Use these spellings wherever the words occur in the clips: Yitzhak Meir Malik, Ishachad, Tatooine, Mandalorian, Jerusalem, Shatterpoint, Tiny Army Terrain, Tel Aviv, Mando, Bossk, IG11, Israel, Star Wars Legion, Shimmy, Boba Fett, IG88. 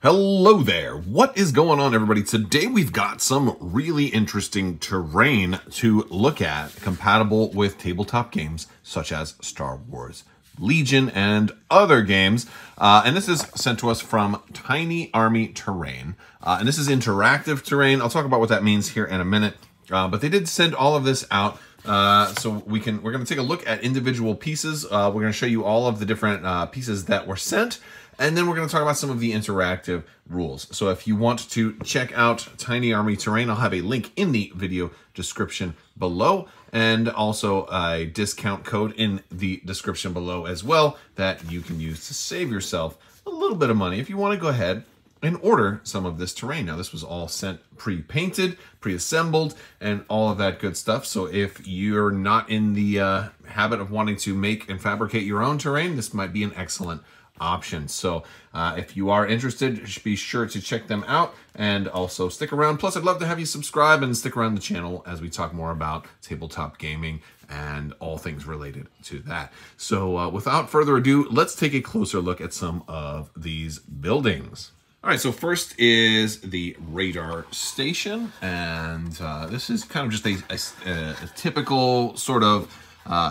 Hello there, what is going on everybody? Today we've got some really interesting terrain to look at compatible with tabletop games such as Star Wars Legion and other games. And this is sent to us from Tiny Army Terrain. And this is interactive terrain. I'll talk about what that means here in a minute. But they did send all of this out. So we're going to take a look at individual pieces. We're going to show you all of the different pieces that were sent, and then we're going to talk about some of the interactive rules. So if you want to check out Tiny Army Terrain, I'll have a link in the video description below, and also a discount code in the description below as well that you can use to save yourself a little bit of money if you want to go ahead and order some of this terrain. Now, this was all sent pre-painted, pre-assembled, and all of that good stuff. So if you're not in the habit of wanting to make and fabricate your own terrain, this might be an excellent option. So if you are interested, be sure to check them out and also stick around. Plus, I'd love to have you subscribe and stick around the channel as we talk more about tabletop gaming and all things related to that. So without further ado, let's take a closer look at some of these buildings. All right, so first is the radar station, and this is kind of just a typical sort of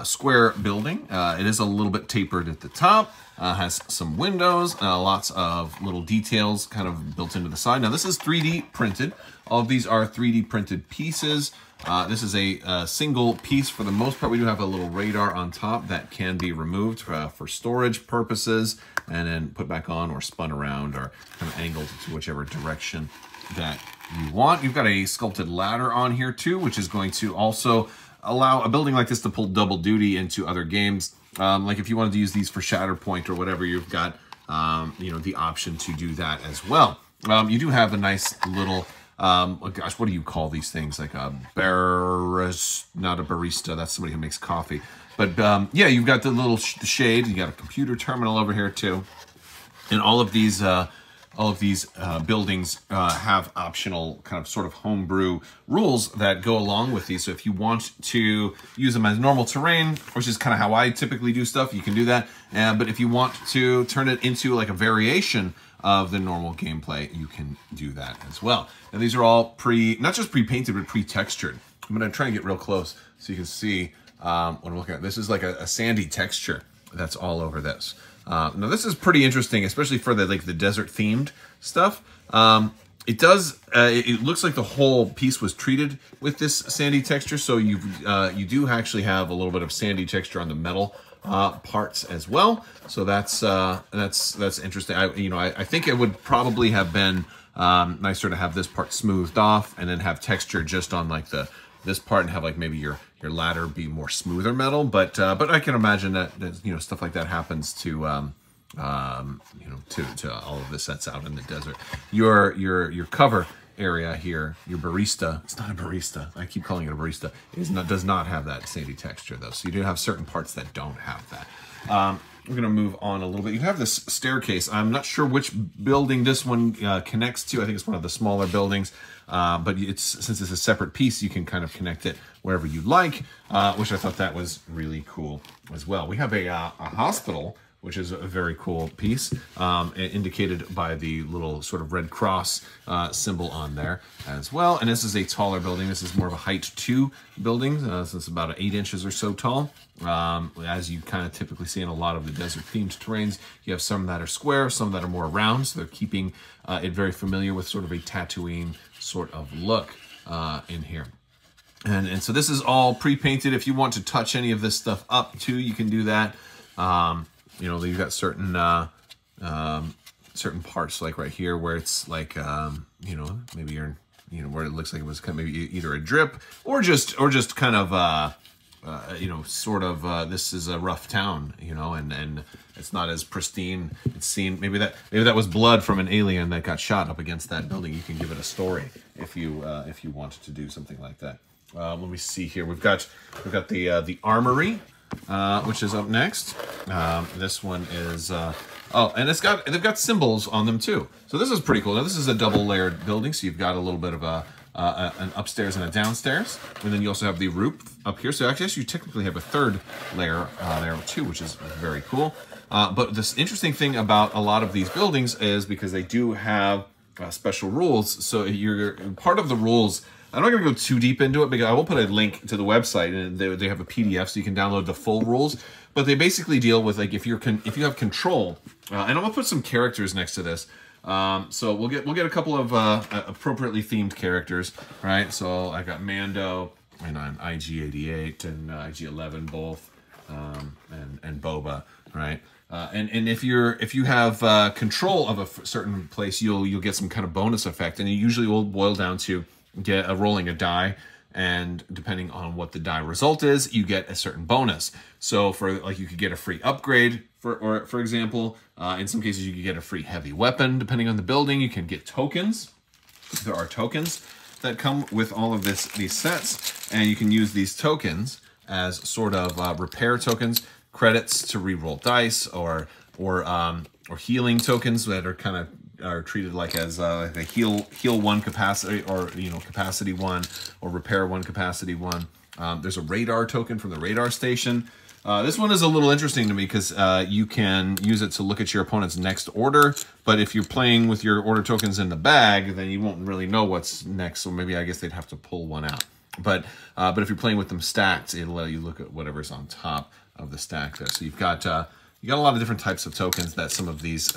square building. It is a little bit tapered at the top, has some windows, lots of little details kind of built into the side. Now, this is 3D printed. All of these are 3D printed pieces. This is a single piece for the most part. We do have a little radar on top that can be removed for storage purposes and then put back on or spun around or kind of angled to whichever direction that you want. You've got a sculpted ladder on here too, which is going to also allow a building like this to pull double duty into other games. Like if you wanted to use these for Shatterpoint or whatever, you've got you know, the option to do that as well. You do have a nice little... oh gosh, what do you call these things? Like a barista, not a barista, that's somebody who makes coffee. But yeah, you've got the little shade, you got a computer terminal over here too. And all of these buildings have optional kind of sort of homebrew rules that go along with these. So if you want to use them as normal terrain, which is kind of how I typically do stuff, you can do that. But if you want to turn it into like a variation of the normal gameplay, you can do that as well. And these are all not just pre-painted, but pre-textured. I'm gonna try and get real close so you can see what I'm looking at. This is like a sandy texture that's all over this. Now this is pretty interesting, especially for the the desert themed stuff. It does. It looks like the whole piece was treated with this sandy texture, so you do actually have a little bit of sandy texture on the metal parts as well. So that's interesting. I think it would probably have been nicer to have this part smoothed off and then have texture just on like this part, and have like maybe your ladder be more smoother metal, but I can imagine that you know, stuff like that happens to all of this that's out in the desert. Your cover area here, your barista, it's not a barista, I keep calling it a barista, does not have that sandy texture though, so you do have certain parts that don't have that. We're gonna move on a little bit. You have this staircase. I'm not sure which building this one connects to. I think it's one of the smaller buildings, but since it's a separate piece, you can kind of connect it wherever you like, which I thought that was really cool as well. We have a hospital, which is a very cool piece, indicated by the little sort of Red Cross symbol on there as well. And this is a taller building. This is more of a height 2 building, so it's about 8 inches or so tall. As you kind of typically see in a lot of the desert-themed terrains, you have some that are square, some that are more round, so they're keeping it very familiar with sort of a Tatooine sort of look in here. And so this is all pre-painted. If you want to touch any of this stuff up too, you can do that. You know, you've got certain certain parts, like right here, where it's like you know, maybe where it looks like it was kind of maybe either a drip or just kind of you know, sort of this is a rough town, you know, and it's not as pristine. It's seen maybe that was blood from an alien that got shot up against that building. You can give it a story if you wanted to do something like that. Let me see here. We've got the armory, which is up next. This one is oh, and they've got symbols on them too, so this is pretty cool. Now this is a double layered building, so you've got a little bit of a an upstairs and a downstairs. And then you also have the roof up here. So actually, you technically have a third layer there too, which is very cool. But this interesting thing about a lot of these buildings is because they do have special rules. So you're part of the rules. I'm not going to go too deep into it because I will put a link to the website, and they have a PDF so you can download the full rules. But they basically deal with, like, if you have control, and I'm gonna put some characters next to this. So we'll get a couple of appropriately themed characters, right? So I got Mando and I'm IG88 and IG11 both, and Boba, right? And if you have control of a certain place, you'll get some kind of bonus effect, and it usually will boil down to get rolling a die, and depending on what the die result is, you get a certain bonus. So for, like, you could get a free upgrade for example. In some cases you could get a free heavy weapon depending on the building. You can get tokens. There are tokens that come with all of these sets, and you can use these tokens as sort of repair tokens, credits to reroll dice, or healing tokens that are treated like as a heal one capacity, or, you know, capacity one, or repair one capacity one. There's a radar token from the radar station. This one is a little interesting to me because you can use it to look at your opponent's next order, but if you're playing with your order tokens in the bag, then you won't really know what's next, so maybe I guess they'd have to pull one out. But if you're playing with them stacked, it'll let you look at whatever's on top of the stack there. So you've got a lot of different types of tokens that some of these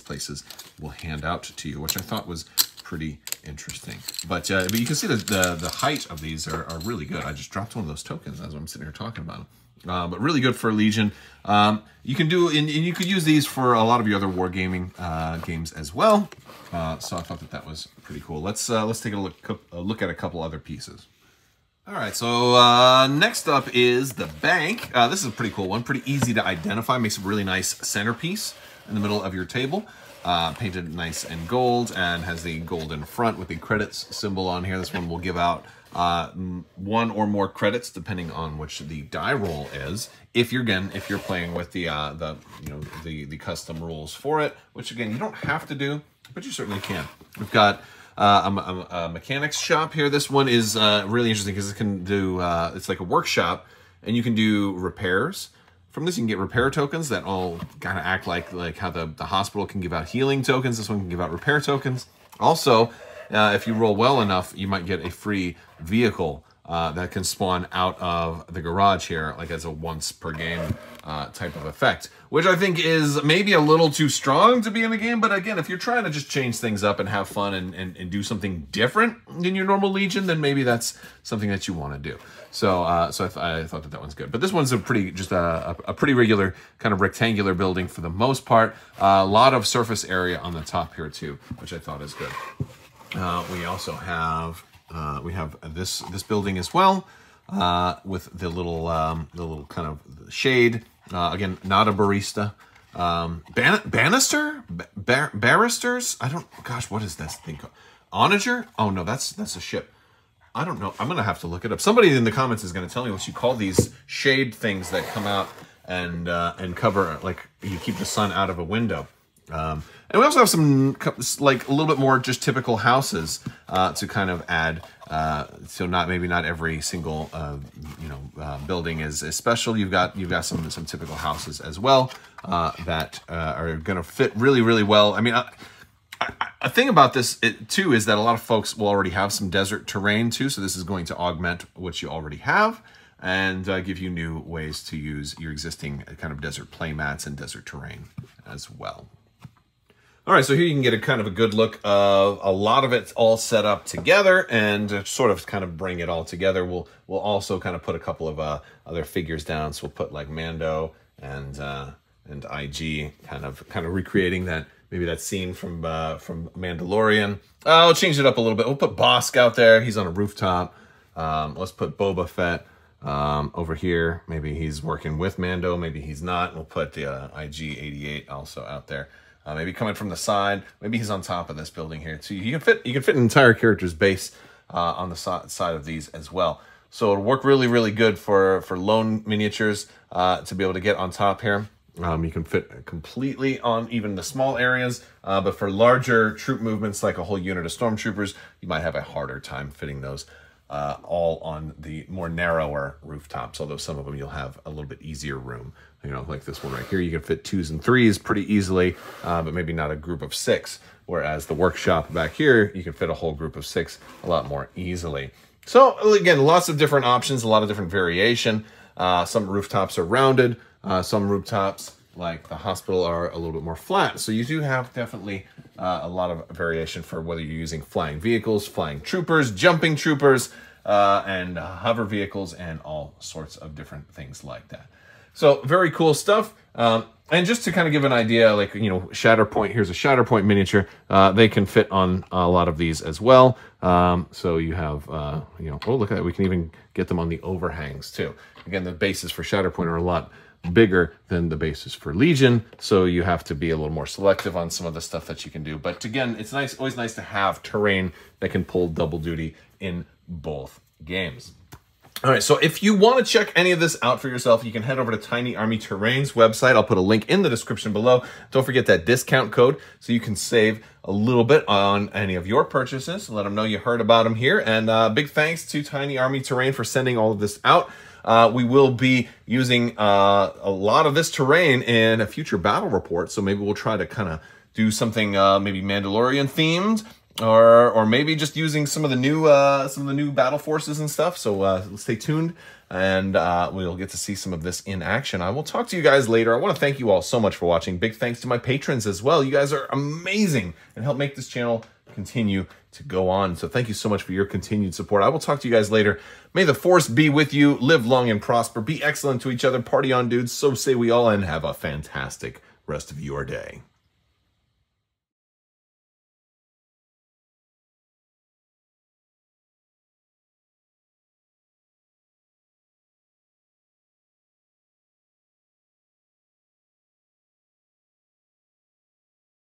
places will hand out to you, which I thought was pretty interesting. But you can see that the height of these are really good. I just dropped one of those tokens as I'm sitting here talking about them. But really good for Legion. You can do, and you could use these for a lot of your other wargaming games as well. So I thought that was pretty cool. Let's take a look at a couple other pieces. All right, so next up is the bank. This is a pretty cool one, pretty easy to identify. Makes a really nice centerpiece in the middle of your table. Painted nice in gold and has the gold in front with the credits symbol on here. This one will give out one or more credits depending on which the die roll is. If you're playing with the custom rules for it, which again you don't have to do, but you certainly can. We've got a mechanics shop here. This one is really interesting because it can do, it's like a workshop, and you can do repairs. From this you can get repair tokens that all kind of act like how the hospital can give out healing tokens. This one can give out repair tokens. Also, if you roll well enough, you might get a free vehicle that can spawn out of the garage here, like as a once per game type of effect, which I think is maybe a little too strong to be in the game. But again, if you're trying to just change things up and have fun and do something different than your normal Legion, then maybe that's something that you want to do. So I thought that one's good. But this one's a pretty, just a pretty regular kind of rectangular building for the most part. A lot of surface area on the top here too, which I thought is good. We also have... We have this building as well, with the little kind of shade. Again, not a barista. Barristers? I don't. Gosh, what is this thing called? Onager? Oh no, that's a ship. I don't know. I'm gonna have to look it up. Somebody in the comments is gonna tell me what you call these shade things that come out and cover, like, you keep the sun out of a window. And we also have some, like, a little bit more just typical houses to kind of add, so maybe not every single building is special. You've got some typical houses as well that are going to fit really well. I mean, a thing about this too is that a lot of folks will already have some desert terrain too, so this is going to augment what you already have and give you new ways to use your existing kind of desert playmats and desert terrain as well. All right, so here you can get a kind of a good look of a lot of it all set up together and sort of kind of bring it all together. We'll also kind of put a couple of other figures down. So we'll put like Mando and IG kind of recreating that, maybe that scene from Mandalorian. I'll change it up a little bit. We'll put Bossk out there. He's on a rooftop. Let's put Boba Fett over here. Maybe he's working with Mando. Maybe he's not. We'll put the IG88 also out there. Maybe coming from the side. Maybe he's on top of this building here. So you can fit an entire character's base on the side of these as well. So it'll work really good for lone miniatures to be able to get on top here. You can fit completely on even the small areas, but for larger troop movements, like a whole unit of stormtroopers, you might have a harder time fitting those all on the more narrower rooftops, although some of them you'll have a little bit easier room. You know, like this one right here, you can fit 2s and 3s pretty easily, but maybe not a group of 6, whereas the workshop back here, you can fit a whole group of 6 a lot more easily. So again, lots of different options, a lot of different variation. Some rooftops are rounded, some rooftops like the hospital are a little bit more flat. So you do have definitely a lot of variation for whether you're using flying vehicles, flying troopers, jumping troopers, and hover vehicles, and all sorts of different things like that. So very cool stuff. And just to kind of give an idea, like, you know, Shatterpoint, here's a Shatterpoint miniature. They can fit on a lot of these as well. So you have, you know, oh, look at that. We can even get them on the overhangs too. Again, the bases for Shatterpoint are a lot bigger than the bases for Legion. So you have to be a little more selective on some of the stuff that you can do. But again, it's nice, always nice to have terrain that can pull double duty in both games. All right, so if you want to check any of this out for yourself, you can head over to Tiny Army Terrain's website. I'll put a link in the description below. Don't forget that discount code so you can save a little bit on any of your purchases. Let them know you heard about them here. And big thanks to Tiny Army Terrain for sending all of this out. We will be using a lot of this terrain in a future battle report, so maybe we'll try to kind of do something maybe Mandalorian themed, or maybe just using some of the new battle forces and stuff. So stay tuned, and we'll get to see some of this in action. I will talk to you guys later. I want to thank you all so much for watching. Big thanks to my patrons as well. You guys are amazing and help make this channel continue to go on. So thank you so much for your continued support. I will talk to you guys later. May the force be with you. Live long and prosper. Be excellent to each other. Party on, dudes. So say we all, and have a fantastic rest of your day.